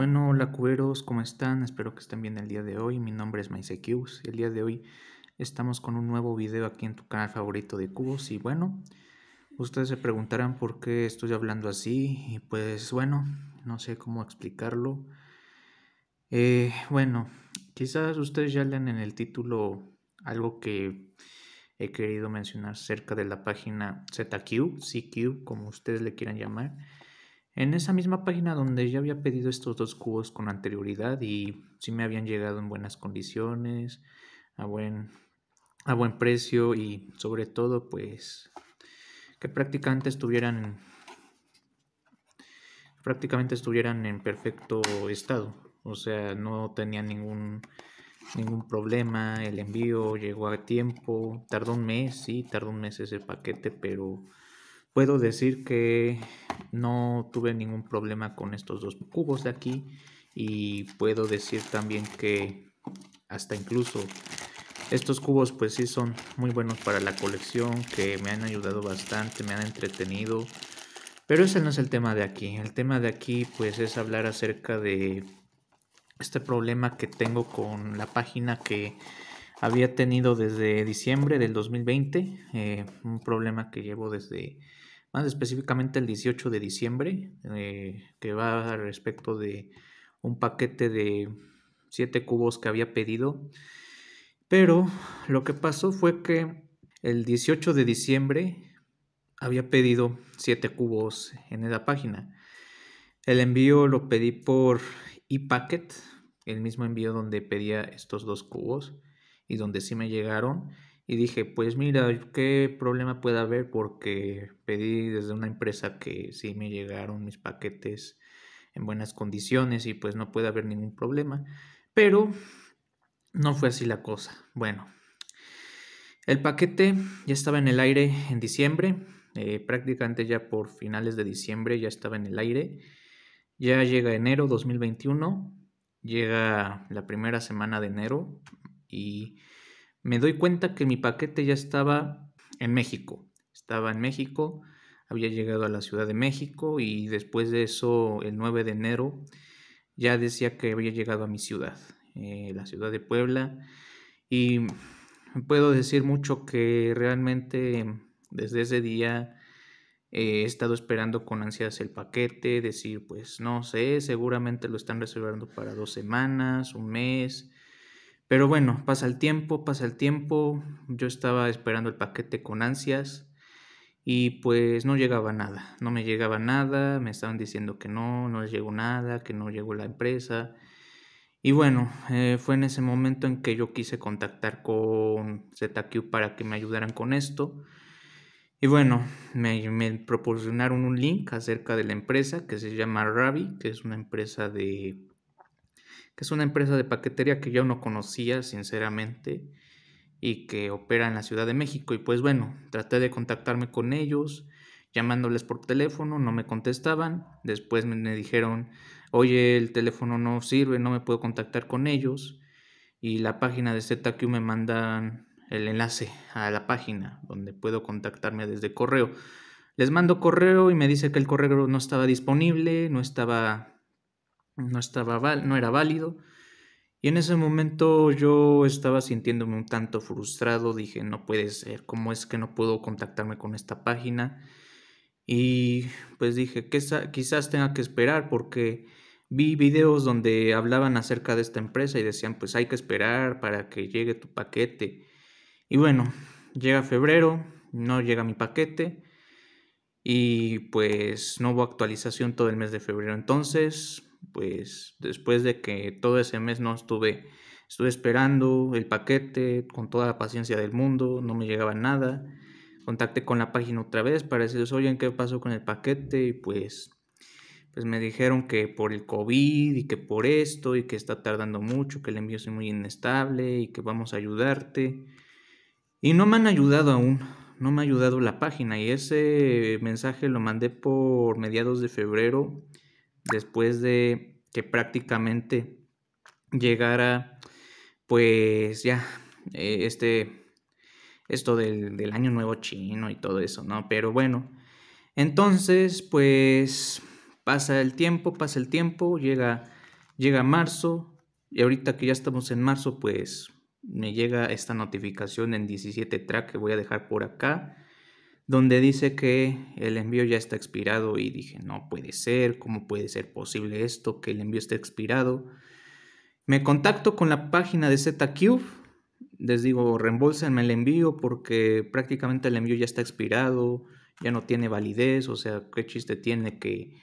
Bueno, hola cuberos, ¿cómo están? Espero que estén bien el día de hoy. Mi nombre es MaizeQs y el día de hoy estamos con un nuevo video aquí en tu canal favorito de cubos. Y bueno, ustedes se preguntarán por qué estoy hablando así y pues bueno, no sé cómo explicarlo. Bueno, quizás ustedes ya lean en el título algo que he querido mencionar acerca de la página ZQ, CQ, como ustedes le quieran llamar. En esa misma página donde ya había pedido estos dos cubos con anterioridad y sí me habían llegado en buenas condiciones, a buen precio y sobre todo pues que prácticamente estuvieran en perfecto estado. O sea, no tenía ningún problema, el envío llegó a tiempo, tardó un mes, sí, tardó un mes ese paquete, pero puedo decir que no tuve ningún problema con estos dos cubos de aquí y puedo decir también que hasta incluso estos cubos pues sí son muy buenos para la colección, que me han ayudado bastante, me han entretenido, pero ese no es el tema de aquí. El tema de aquí pues es hablar acerca de este problema que tengo con la página que había tenido desde diciembre del 2020, un problema que llevo desde más específicamente el 18 de diciembre, que va respecto de un paquete de 7 cubos que había pedido. Pero lo que pasó fue que el 18 de diciembre había pedido 7 cubos en esa página. El envío lo pedí por ePacket, el mismo envío donde pedía estos dos cubos y donde sí me llegaron. Y dije, pues mira, qué problema puede haber, porque pedí desde una empresa que sí me llegaron mis paquetes en buenas condiciones y pues no puede haber ningún problema. Pero no fue así la cosa. Bueno, el paquete ya estaba en el aire en diciembre, prácticamente ya por finales de diciembre ya estaba en el aire. Ya llega enero 2021, llega la primera semana de enero y me doy cuenta que mi paquete ya estaba en México. Había llegado a la Ciudad de México y después de eso, el 9 de enero, ya decía que había llegado a mi ciudad, la ciudad de Puebla. Y puedo decir mucho que realmente desde ese día he estado esperando con ansias el paquete, decir pues no sé, seguramente lo están reservando para 2 semanas, un mes. Pero bueno, pasa el tiempo, yo estaba esperando el paquete con ansias y pues no llegaba nada, no me llegaba nada, me estaban diciendo que no les llegó nada, que no llegó la empresa. Y bueno, fue en ese momento en que yo quise contactar con ZQ para que me ayudaran con esto. Y bueno, me proporcionaron un link acerca de la empresa que se llama Rabee, que es una empresa de paquetería que yo no conocía sinceramente y que opera en la Ciudad de México. Y pues bueno, traté de contactarme con ellos llamándoles por teléfono, no me contestaban. Después me dijeron, oye, el teléfono no sirve, no me puedo contactar con ellos. Y la página de ZQ me mandan el enlace a la página donde puedo contactarme desde correo. Les mando correo y me dice que el correo no estaba disponible, no era válido. Y en ese momento yo estaba sintiéndome un tanto frustrado. Dije, no puede ser, ¿cómo es que no puedo contactarme con esta página? Y pues dije, quizás tenga que esperar, porque vi videos donde hablaban acerca de esta empresa y decían, pues hay que esperar para que llegue tu paquete. Y bueno, llega febrero, no llega mi paquete y pues no hubo actualización todo el mes de febrero. Entonces, pues después de que todo ese mes no estuve esperando el paquete con toda la paciencia del mundo, no me llegaba nada, contacté con la página otra vez para decirles, oigan, ¿qué pasó con el paquete? Y pues me dijeron que por el COVID y que por esto y que está tardando mucho, que el envío es muy inestable y que vamos a ayudarte. Y no me han ayudado aún, no me ha ayudado la página. Y ese mensaje lo mandé por mediados de febrero, después de que prácticamente llegara pues ya esto del año nuevo chino y todo eso, ¿no? Pero bueno, entonces pues pasa el tiempo, llega llega marzo, y ahorita que ya estamos en marzo, pues me llega esta notificación en 17 track que voy a dejar por acá, donde dice que el envío ya está expirado, y dije, no puede ser, ¿cómo puede ser posible esto, que el envío esté expirado? Me contacto con la página de ZQ, les digo, reembolsenme el envío porque prácticamente el envío ya está expirado, ya no tiene validez, o sea, qué chiste tiene que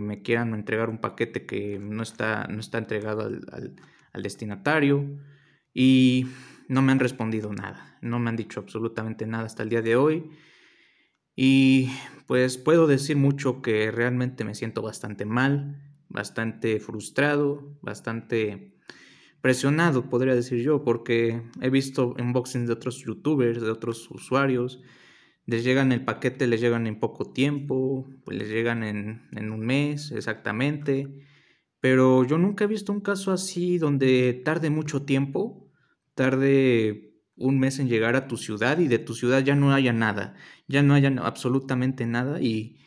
me quieran entregar un paquete que no está entregado al destinatario, y no me han respondido nada, no me han dicho absolutamente nada hasta el día de hoy, y pues puedo decir mucho que realmente me siento bastante mal, bastante frustrado, bastante presionado, podría decir yo, porque he visto unboxings de otros youtubers, de otros usuarios, les llegan el paquete, les llegan en poco tiempo, pues les llegan en un mes exactamente, pero yo nunca he visto un caso así donde tarde mucho tiempo, tarde un mes en llegar a tu ciudad y de tu ciudad ya no haya nada, ya no haya absolutamente nada, y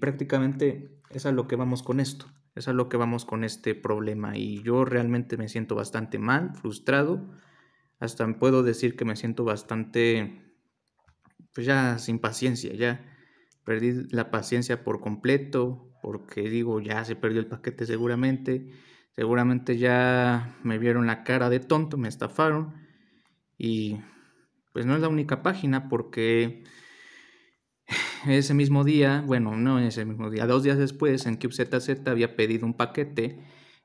prácticamente es a lo que vamos con esto, es a lo que vamos con este problema, y yo realmente me siento bastante mal, frustrado, hasta puedo decir que me siento bastante, pues ya sin paciencia, ya perdí la paciencia por completo, porque digo, ya se perdió el paquete seguramente ya me vieron la cara de tonto, me estafaron, y pues no es la única página, porque ese mismo día, bueno, no ese mismo día, 2 días después en CubeZZ había pedido un paquete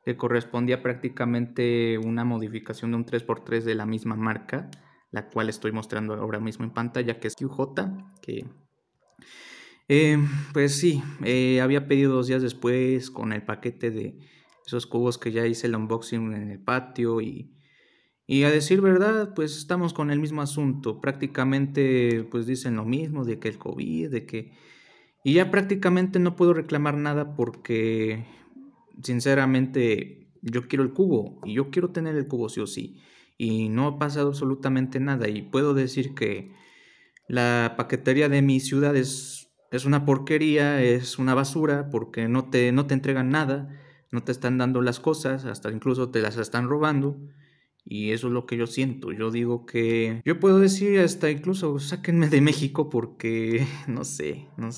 que correspondía prácticamente a una modificación de un 3x3 de la misma marca, la cual estoy mostrando ahora mismo en pantalla, que es QJ, que pues sí, había pedido 2 días después con el paquete de esos cubos que ya hice el unboxing en el patio, y a decir verdad, pues estamos con el mismo asunto, prácticamente pues dicen lo mismo, de que el COVID, de que... Y ya prácticamente no puedo reclamar nada porque sinceramente yo quiero el cubo, y yo quiero tener el cubo sí o sí, y no ha pasado absolutamente nada, y puedo decir que la paquetería de mi ciudad es una porquería, es una basura, porque no te entregan nada, no te están dando las cosas, hasta incluso te las están robando. Y eso es lo que yo siento, yo digo que... Yo puedo decir hasta incluso, sáquenme de México porque no sé, no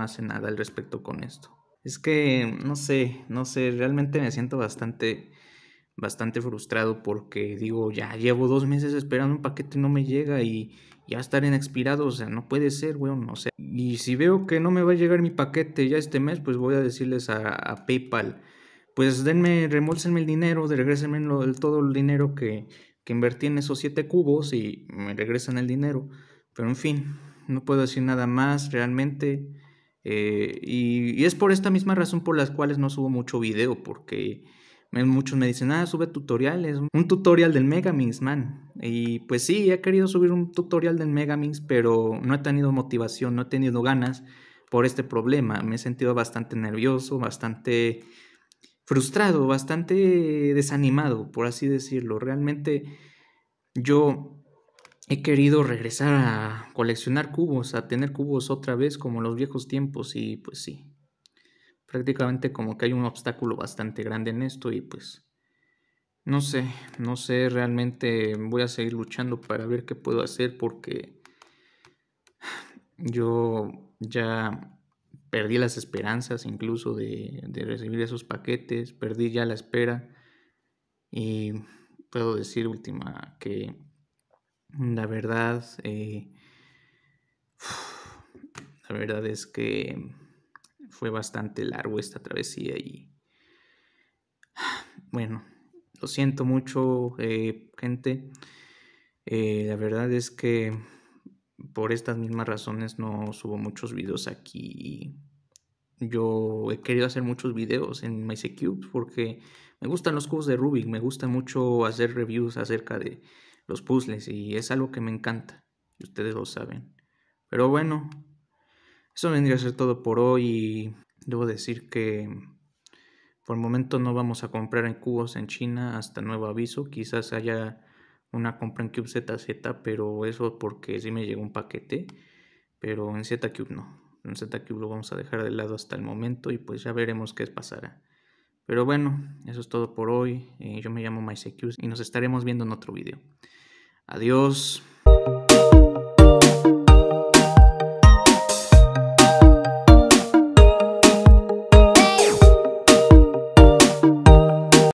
hace nada al respecto con esto. Es que no sé, realmente me siento bastante frustrado porque digo, ya llevo 2 meses esperando un paquete y no me llega, y ya estar en expirado, o sea, no puede ser, weón, o sea. Y si veo que no me va a llegar mi paquete ya este mes, pues voy a decirles a PayPal... Pues denme, reembolsenme el dinero, regrésenme todo el dinero que invertí en esos 7 cubos y me regresan el dinero. Pero en fin, no puedo decir nada más realmente. Y es por esta misma razón por las cuales no subo mucho video, porque muchos me dicen, ah, sube tutoriales, un tutorial del Megaminx, man. Y pues sí, he querido subir un tutorial del Megaminx, pero no he tenido motivación, no he tenido ganas por este problema. Me he sentido bastante nervioso, bastante... frustrado, bastante desanimado, por así decirlo. Realmente yo he querido regresar a coleccionar cubos, a tener cubos otra vez como los viejos tiempos, y pues sí, prácticamente como que hay un obstáculo bastante grande en esto, y pues no sé, realmente voy a seguir luchando para ver qué puedo hacer, porque yo ya... perdí las esperanzas incluso de recibir esos paquetes, perdí ya la espera, y puedo decir última que la verdad, la verdad es que fue bastante largo esta travesía, y bueno, lo siento mucho, gente, la verdad es que por estas mismas razones no subo muchos videos aquí. Yo he querido hacer muchos videos en MaizeQs porque me gustan los cubos de Rubik, me gusta mucho hacer reviews acerca de los puzzles, y es algo que me encanta, y ustedes lo saben. Pero bueno, eso vendría a ser todo por hoy, y debo decir que por el momento no vamos a comprar en cubos en China hasta nuevo aviso. Quizás haya una compra en CubeZZ, pero eso porque sí me llegó un paquete, pero en ZCube no, en ZCube lo vamos a dejar de lado hasta el momento, y pues ya veremos qué pasará. Pero bueno, eso es todo por hoy. Yo me llamo MaizeQs y nos estaremos viendo en otro video. Adiós.